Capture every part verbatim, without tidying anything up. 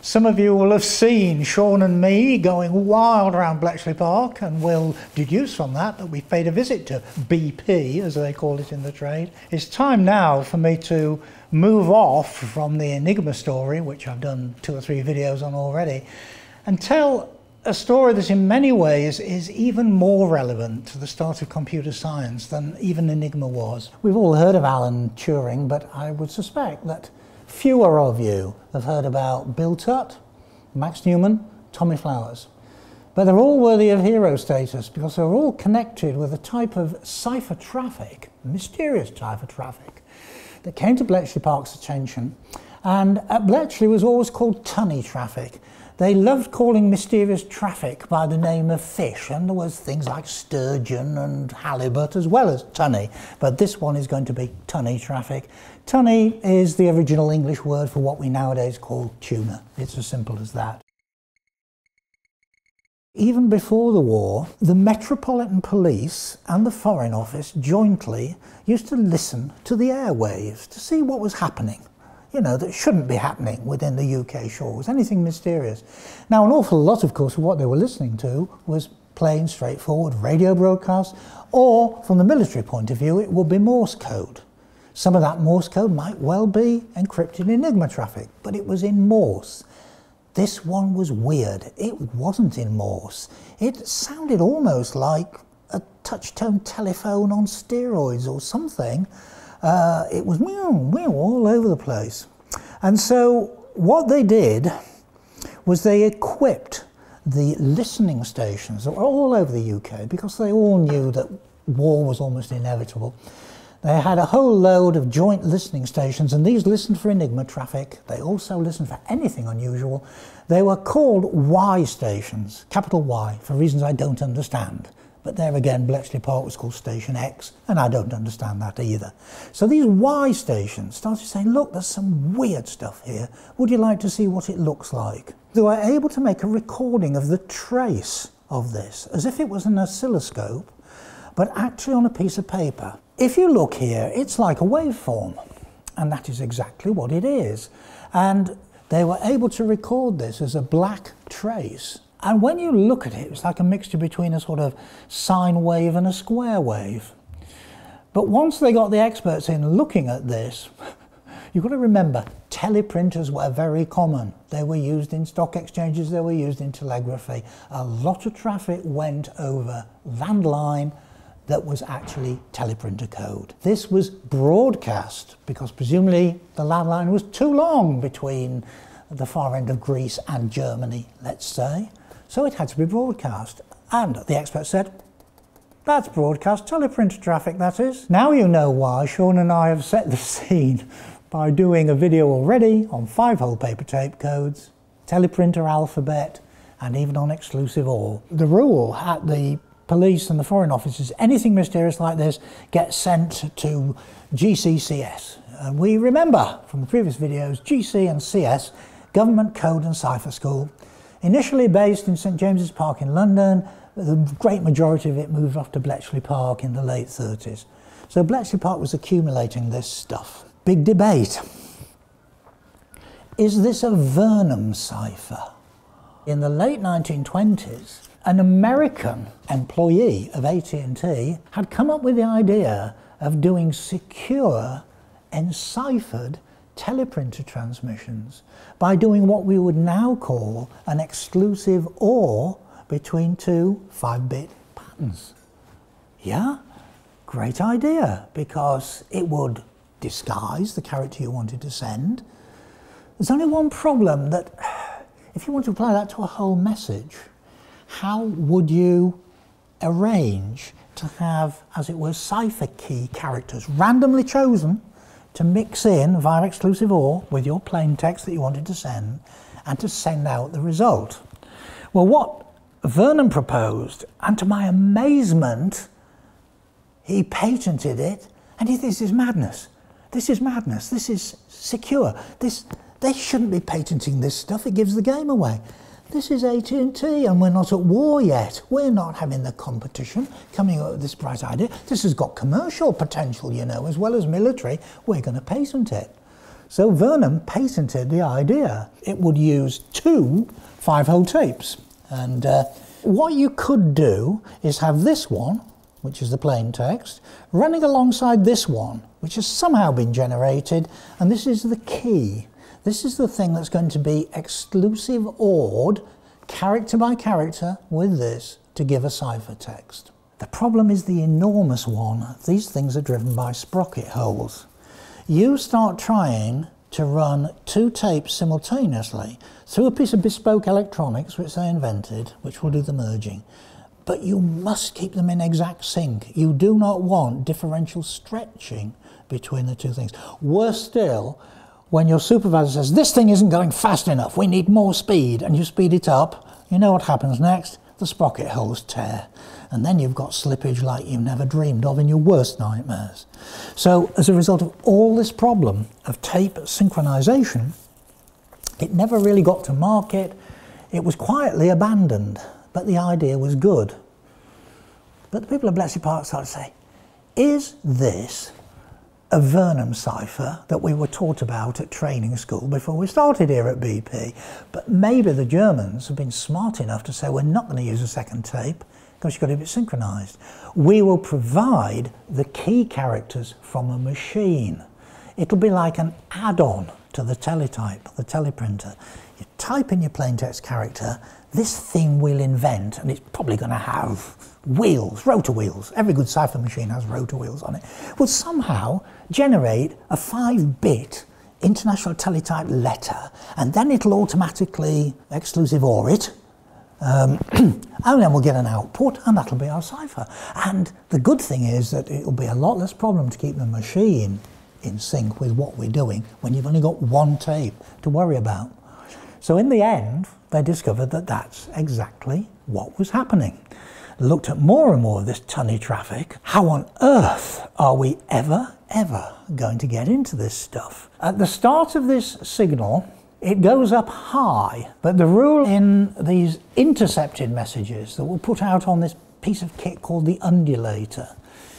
Some of you will have seen Sean and me going wild around Bletchley Park, and will deduce from that that we paid a visit to B P, as they call it in the trade. It's time now for me to move off from the Enigma story, which I've done two or three videos on already, and tell a story that in many ways is even more relevant to the start of computer science than even Enigma was. We've all heard of Alan Turing, but I would suspect that fewer of you have heard about Bill Tutt, Max Newman, Tommy Flowers. But they're all worthy of hero status because they're all connected with a type of cipher traffic, mysterious type of traffic, that came to Bletchley Park's attention. And at Bletchley was always called Tunny traffic. They loved calling mysterious traffic by the name of fish, and there was things like sturgeon and halibut as well as tunny, but this one is going to be tunny traffic. Tunny is the original English word for what we nowadays call tuna. It's as simple as that. Even before the war, the Metropolitan Police and the Foreign Office jointly used to listen to the airwaves to see what was happening. You know, that shouldn't be happening within the U K shores, anything mysterious. Now, an awful lot, of course, of what they were listening to was plain, straightforward radio broadcasts, or, from the military point of view, it would be Morse code. Some of that Morse code might well be encrypted Enigma traffic, but it was in Morse. This one was weird. It wasn't in Morse. It sounded almost like a touch-tone telephone on steroids or something. Uh, it was meow, meow, all over the place. And so what they did was they equipped the listening stations that were all over the U K, because they all knew that war was almost inevitable. They had a whole load of joint listening stations, and these listened for Enigma traffic. They also listened for anything unusual. They were called Y stations, capital Y, for reasons I don't understand. But there again, Bletchley Park was called Station X, and I don't understand that either. So these Y stations started saying, look, there's some weird stuff here. Would you like to see what it looks like? They were able to make a recording of the trace of this, as if it was an oscilloscope, but actually on a piece of paper. If you look here, it's like a waveform, and that is exactly what it is. And they were able to record this as a black trace. And when you look at it, it's like a mixture between a sort of sine wave and a square wave. But once they got the experts in looking at this, you've got to remember, teleprinters were very common. They were used in stock exchanges, they were used in telegraphy. A lot of traffic went over landline that was actually teleprinter code. This was broadcast because presumably the landline was too long between the far end of Greece and Germany, let's say. So it had to be broadcast, and the expert said, that's broadcast teleprinter traffic, that is. Now you know why Sean and I have set the scene by doing a video already on five-hole paper tape codes, teleprinter alphabet, and even on exclusive O R. The rule at the police and the Foreign Office is anything mysterious like this gets sent to G C C S. And we remember from the previous videos, G C and C S, Government Code and Cipher School. Initially based in St James's Park in London, the great majority of it moved off to Bletchley Park in the late thirties. So Bletchley Park was accumulating this stuff. Big debate. Is this a Vernam cipher? In the late nineteen twenties, an American employee of A T and T had come up with the idea of doing secure, enciphered teleprinter transmissions by doing what we would now call an exclusive O R between two five-bit patterns. Yeah, great idea, because it would disguise the character you wanted to send. There's only one problem, that if you want to apply that to a whole message, how would you arrange to have, as it were, cipher key characters randomly chosen to mix in via exclusive O R with your plain text that you wanted to send, and to send out the result? Well, what Vernam proposed, and to my amazement, he patented it, and he thinks this is madness. This is madness. This is secure. This, they shouldn't be patenting this stuff. It gives the game away. This is A T and T, and we're not at war yet. We're not having the competition coming up with this bright idea. This has got commercial potential, you know, as well as military. We're going to patent it. So Vernam patented the idea. It would use two five-hole tapes. And uh, what you could do is have this one, which is the plain text, running alongside this one, which has somehow been generated, and this is the key. This is the thing that's going to be exclusive O R D, character by character, with this to give a ciphertext. The problem is the enormous one. These things are driven by sprocket holes. You start trying to run two tapes simultaneously through a piece of bespoke electronics which they invented, which will do the merging. But you must keep them in exact sync. You do not want differential stretching between the two things. Worse still, when your supervisor says, this thing isn't going fast enough, we need more speed, and you speed it up, you know what happens next? The sprocket holes tear. And then you've got slippage like you never dreamed of in your worst nightmares. So as a result of all this problem of tape synchronization, it never really got to market. It was quietly abandoned, but the idea was good. But the people of Bletchley Park started to say, is this a Vernam cipher that we were taught about at training school before we started here at B P? But maybe the Germans have been smart enough to say, we're not going to use a second tape, because you've got to be synchronized. We will provide the key characters from a machine. It'll be like an add-on to the teletype, the teleprinter. You type in your plaintext character, this thing we'll invent, and it's probably going to have wheels, rotor wheels. Every good cipher machine has rotor wheels on it. Will somehow generate a five-bit international teletype letter, and then it'll automatically exclusive O R it. Um, and then we'll get an output, and that'll be our cipher. And the good thing is that it'll be a lot less problem to keep the machine in sync with what we're doing when you've only got one tape to worry about. So in the end, they discovered that that's exactly what was happening. Looked at more and more of this Tunny traffic. How on earth are we ever, ever going to get into this stuff? At the start of this signal, it goes up high, but the rule in these intercepted messages that we'll put out on this piece of kit called the undulator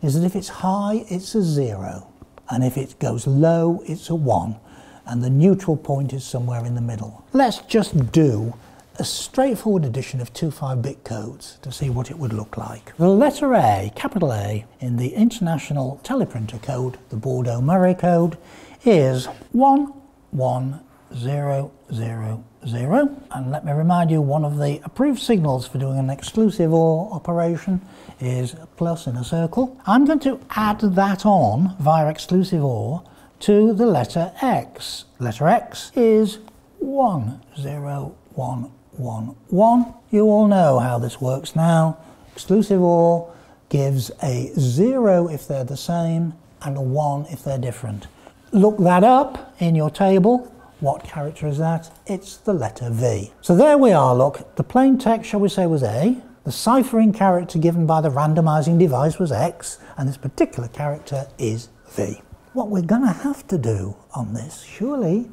is that if it's high, it's a zero, and if it goes low, it's a one, and the neutral point is somewhere in the middle. Let's just do a straightforward addition of two five-bit codes to see what it would look like. The letter A, capital A, in the International Teleprinter Code, the Baudot-Murray Code, is one one zero zero zero, and let me remind you, one of the approved signals for doing an exclusive O R operation is plus in a circle. I'm going to add that on via exclusive O R to the letter X. Letter X is one zero one one one. You all know how this works now. Exclusive O R gives a zero if they're the same and a one if they're different. Look that up in your table. What character is that? It's the letter V. So there we are, look. The plain text, shall we say, was A. The ciphering character given by the randomizing device was X, and this particular character is V. What we're going to have to do on this, surely,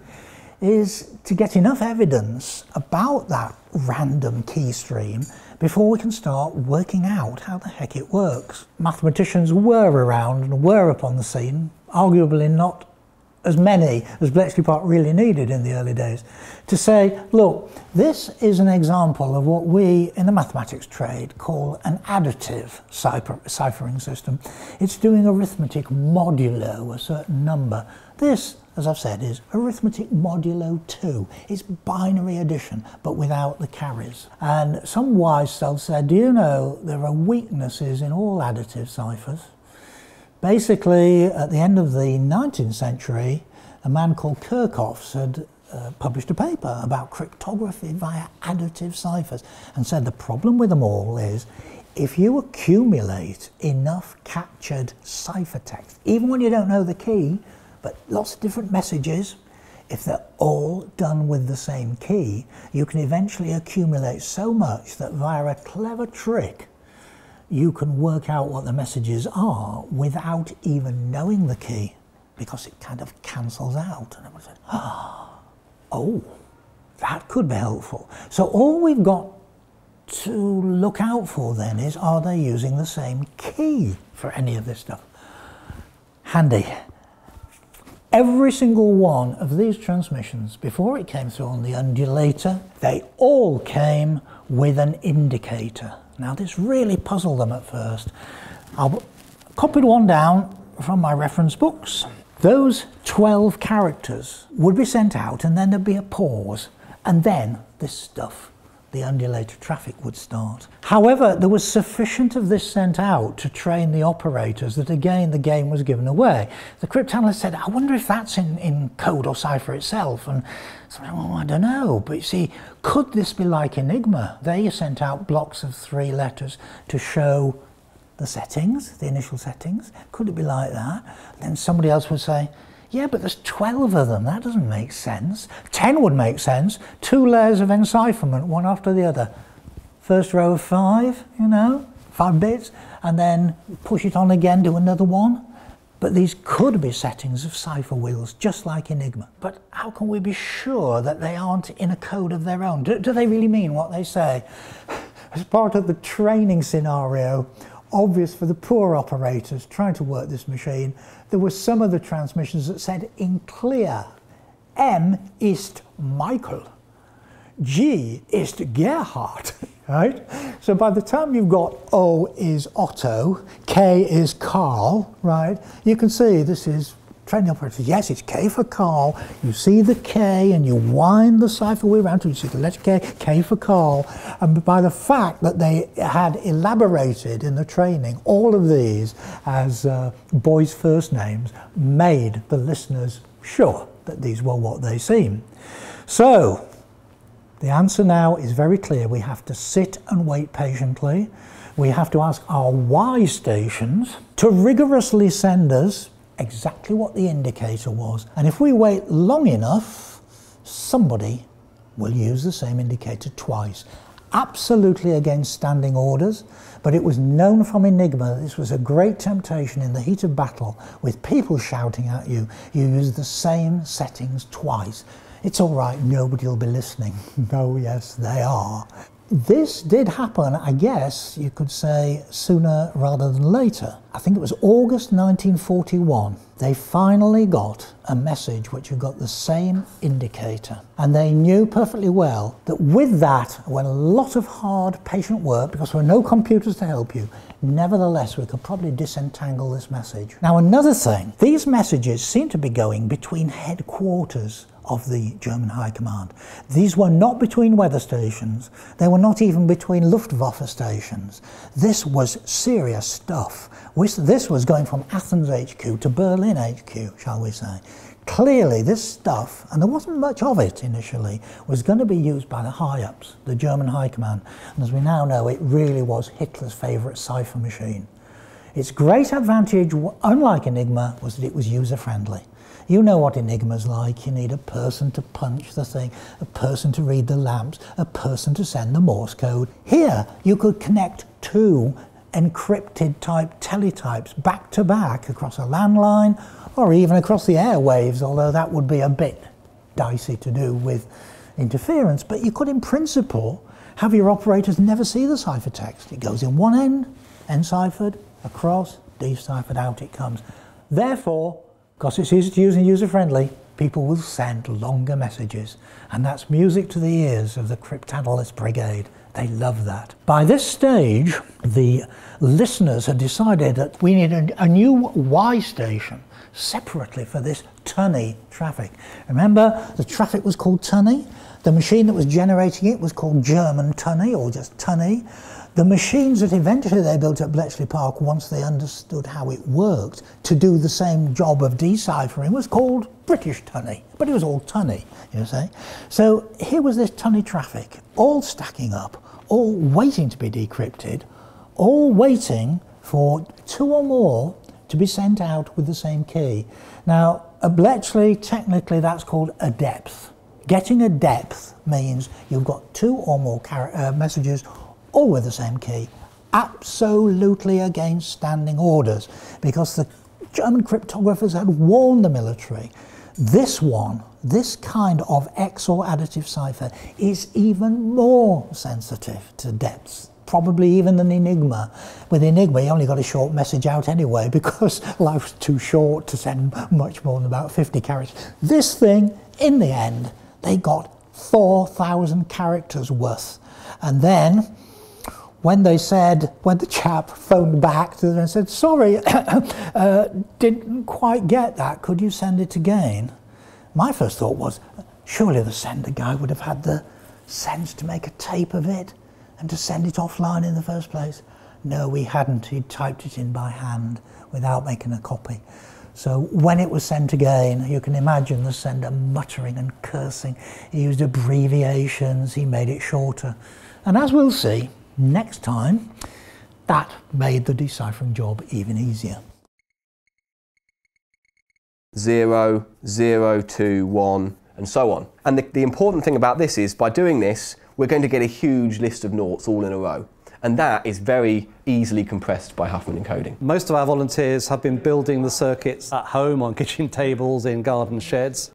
is to get enough evidence about that random key stream before we can start working out how the heck it works. Mathematicians were around and were upon the scene, arguably not as many as Bletchley Park really needed in the early days, to say, look, this is an example of what we in the mathematics trade call an additive cipher ciphering system. It's doing arithmetic modulo a certain number. This, as I've said, is arithmetic modulo two. It's binary addition, but without the carries. And some wise soul said, do you know there are weaknesses in all additive ciphers? Basically, at the end of the nineteenth century, a man called Kirchhoff had uh, published a paper about cryptography via additive ciphers and said the problem with them all is if you accumulate enough captured ciphertext, even when you don't know the key, but lots of different messages, if they're all done with the same key, you can eventually accumulate so much that via a clever trick, you can work out what the messages are without even knowing the key, because it kind of cancels out. And everyone says, oh, that could be helpful. So all we've got to look out for then is, are they using the same key for any of this stuff? Handy. Every single one of these transmissions, before it came through on the undulator, they all came with an indicator. Now this really puzzled them at first. I copied one down from my reference books. Those twelve characters would be sent out, and then there'd be a pause, and then this stuff, the undulator traffic, would start. However, there was sufficient of this sent out to train the operators that again the game was given away. The cryptanalyst said, I wonder if that's in, in code or cipher itself, and so, well, I don't know, but you see, could this be like Enigma? They sent out blocks of three letters to show the settings, the initial settings. Could it be like that? And then somebody else would say, yeah, but there's twelve of them, that doesn't make sense. ten would make sense, two layers of encipherment, one after the other. First row of five, you know, five bits, and then push it on again, do another one. But these could be settings of cipher wheels, just like Enigma. But how can we be sure that they aren't in a code of their own? Do, do they really mean what they say? As part of the training scenario, obvious for the poor operators trying to work this machine, there were some of the transmissions that said in clear, M ist Michael, G ist Gerhard, right? So by the time you've got O is Otto, K is Carl, right? You can see this is training operators. Yes, it's K for Carl. You see the K and you wind the cipher way around till you see the letter K, K for Carl. And by the fact that they had elaborated in the training all of these as uh, boys' first names, made the listeners sure that these were what they seem. So the answer now is very clear. We have to sit and wait patiently. We have to ask our Y stations to rigorously send us exactly what the indicator was, and if we wait long enough, somebody will use the same indicator twice. Absolutely against standing orders, but it was known from Enigma that this was a great temptation in the heat of battle with people shouting at you. You use the same settings twice. It's all right, nobody will be listening. No, yes, they are. This did happen, I guess you could say, sooner rather than later. I think it was August nineteen forty-one. They finally got a message which had got the same indicator. And they knew perfectly well that with that, when a lot of hard patient work, because there were no computers to help you, nevertheless, we could probably disentangle this message. Now, another thing, these messages seem to be going between headquarters of the German High Command. These were not between weather stations. They were not even between Luftwaffe stations. This was serious stuff. This was going from Athens H Q to Berlin H Q, shall we say. Clearly this stuff, and there wasn't much of it initially, was going to be used by the high-ups, the German High Command. And as we now know, it really was Hitler's favourite cipher machine. Its great advantage, unlike Enigma, was that it was user-friendly. You know what Enigma's like. You need a person to punch the thing, a person to read the lamps, a person to send the Morse code. Here, you could connect two encrypted type teletypes back to back across a landline or even across the airwaves, although that would be a bit dicey to do with interference. But you could, in principle, have your operators never see the ciphertext. It goes in one end, enciphered, across, deciphered, out it comes. Therefore, because it's easy to use and user-friendly, people will send longer messages. And that's music to the ears of the cryptanalyst brigade. They love that. By this stage, the listeners had decided that we need a, a new Y station separately for this Tunny traffic. Remember, the traffic was called Tunny. The machine that was generating it was called German Tunny, or just Tunny. The machines that eventually they built at Bletchley Park, once they understood how it worked, to do the same job of deciphering, was called British Tunny, but it was all Tunny, you see. So here was this Tunny traffic, all stacking up, all waiting to be decrypted, all waiting for two or more to be sent out with the same key. Now, at Bletchley, technically that's called a depth. Getting a depth means you've got two or more uh, messages all with the same key, absolutely against standing orders, because the German cryptographers had warned the military. This one, this kind of X O R additive cipher, is even more sensitive to depths probably even than Enigma. With Enigma, you only got a short message out anyway because life's too short to send much more than about fifty characters. This thing, in the end, they got four thousand characters worth. And then, when they said, when the chap phoned back to them and said, sorry, uh, didn't quite get that, could you send it again? My first thought was, surely the sender guy would have had the sense to make a tape of it and to send it offline in the first place. No, we hadn't. He'd typed it in by hand without making a copy. So when it was sent again, you can imagine the sender muttering and cursing. He used abbreviations, he made it shorter. And as we'll see next time, that made the deciphering job even easier. Zero, zero, two, one, and so on. And the, the important thing about this is, by doing this, we're going to get a huge list of noughts all in a row. And that is very easily compressed by Huffman encoding. Most of our volunteers have been building the circuits at home on kitchen tables, in garden sheds.